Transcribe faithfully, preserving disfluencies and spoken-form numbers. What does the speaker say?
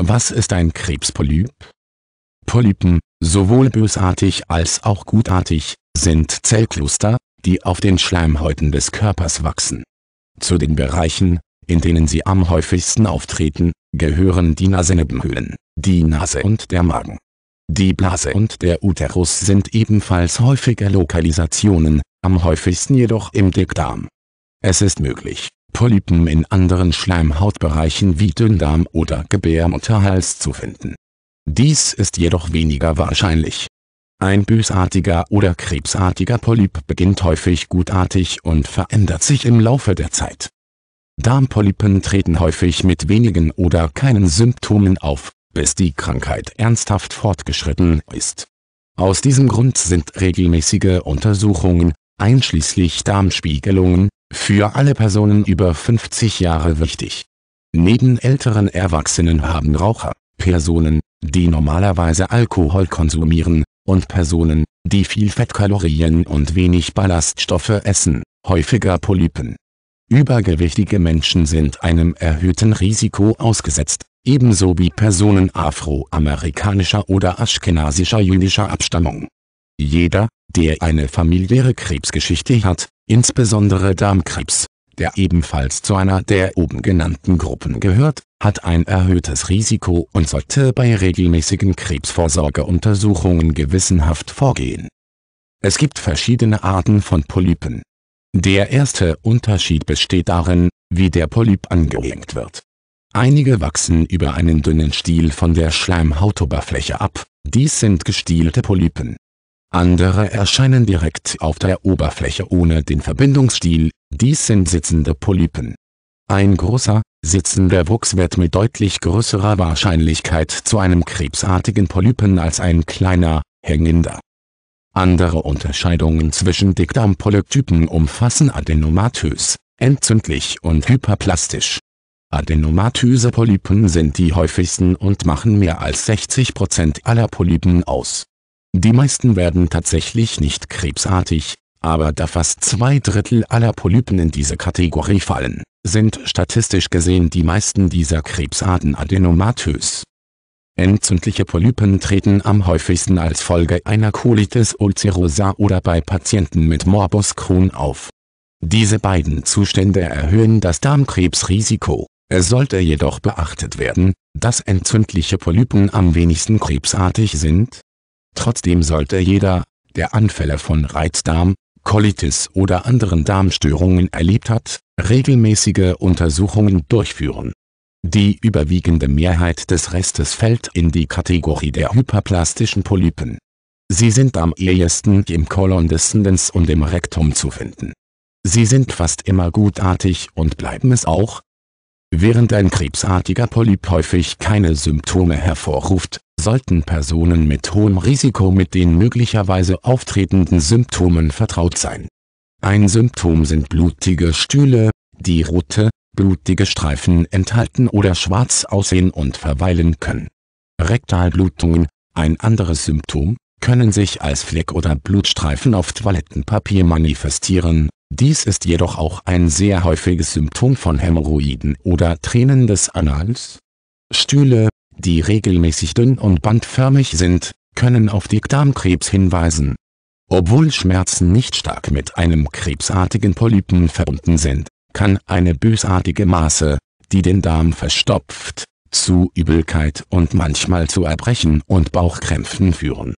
Was ist ein Krebspolyp? Polypen, sowohl bösartig als auch gutartig, sind Zellkluster, die auf den Schleimhäuten des Körpers wachsen. Zu den Bereichen, in denen sie am häufigsten auftreten, gehören die Nasennebenhöhlen, die Nase und der Magen. Die Blase und der Uterus sind ebenfalls häufige Lokalisationen, am häufigsten jedoch im Dickdarm. Es ist möglich, Polypen in anderen Schleimhautbereichen wie Dünndarm oder Gebärmutterhals zu finden. Dies ist jedoch weniger wahrscheinlich. Ein bösartiger oder krebsartiger Polyp beginnt häufig gutartig und verändert sich im Laufe der Zeit. Darmpolypen treten häufig mit wenigen oder keinen Symptomen auf, bis die Krankheit ernsthaft fortgeschritten ist. Aus diesem Grund sind regelmäßige Untersuchungen, einschließlich Darmspiegelungen, für alle Personen über fünfzig Jahre wichtig. Neben älteren Erwachsenen haben Raucher, Personen, die normalerweise Alkohol konsumieren, und Personen, die viel Fettkalorien und wenig Ballaststoffe essen, häufiger Polypen. Übergewichtige Menschen sind einem erhöhten Risiko ausgesetzt, ebenso wie Personen afroamerikanischer oder aschkenasischer jüdischer Abstammung. Jeder, der eine familiäre Krebsgeschichte hat, insbesondere Darmkrebs, der ebenfalls zu einer der oben genannten Gruppen gehört, hat ein erhöhtes Risiko und sollte bei regelmäßigen Krebsvorsorgeuntersuchungen gewissenhaft vorgehen. Es gibt verschiedene Arten von Polypen. Der erste Unterschied besteht darin, wie der Polyp angelenkt wird. Einige wachsen über einen dünnen Stiel von der Schleimhautoberfläche ab, dies sind gestielte Polypen. Andere erscheinen direkt auf der Oberfläche ohne den Verbindungsstiel, dies sind sitzende Polypen. Ein großer, sitzender Wuchs wird mit deutlich größerer Wahrscheinlichkeit zu einem krebsartigen Polypen als ein kleiner, hängender. Andere Unterscheidungen zwischen Dickdarmpolyptypen umfassen adenomatös, entzündlich und hyperplastisch. Adenomatöse Polypen sind die häufigsten und machen mehr als sechzig Prozent aller Polypen aus. Die meisten werden tatsächlich nicht krebsartig, aber da fast zwei Drittel aller Polypen in diese Kategorie fallen, sind statistisch gesehen die meisten dieser Krebsarten adenomatös. Entzündliche Polypen treten am häufigsten als Folge einer Colitis ulcerosa oder bei Patienten mit Morbus Crohn auf. Diese beiden Zustände erhöhen das Darmkrebsrisiko. Es sollte jedoch beachtet werden, dass entzündliche Polypen am wenigsten krebsartig sind. Trotzdem sollte jeder, der Anfälle von Reizdarm, Colitis oder anderen Darmstörungen erlebt hat, regelmäßige Untersuchungen durchführen. Die überwiegende Mehrheit des Restes fällt in die Kategorie der hyperplastischen Polypen. Sie sind am ehesten im Colon descendens und im Rektum zu finden. Sie sind fast immer gutartig und bleiben es auch. Während ein krebsartiger Polyp häufig keine Symptome hervorruft, sollten Personen mit hohem Risiko mit den möglicherweise auftretenden Symptomen vertraut sein. Ein Symptom sind blutige Stühle, die rote, blutige Streifen enthalten oder schwarz aussehen und verweilen können. Rektalblutungen, ein anderes Symptom, können sich als Fleck oder Blutstreifen auf Toilettenpapier manifestieren. Dies ist jedoch auch ein sehr häufiges Symptom von Hämorrhoiden oder Tränen des Anals. Stühle, die regelmäßig dünn und bandförmig sind, können auf Dickdarmkrebs hinweisen. Obwohl Schmerzen nicht stark mit einem krebsartigen Polypen verbunden sind, kann eine bösartige Maße, die den Darm verstopft, zu Übelkeit und manchmal zu Erbrechen und Bauchkrämpfen führen.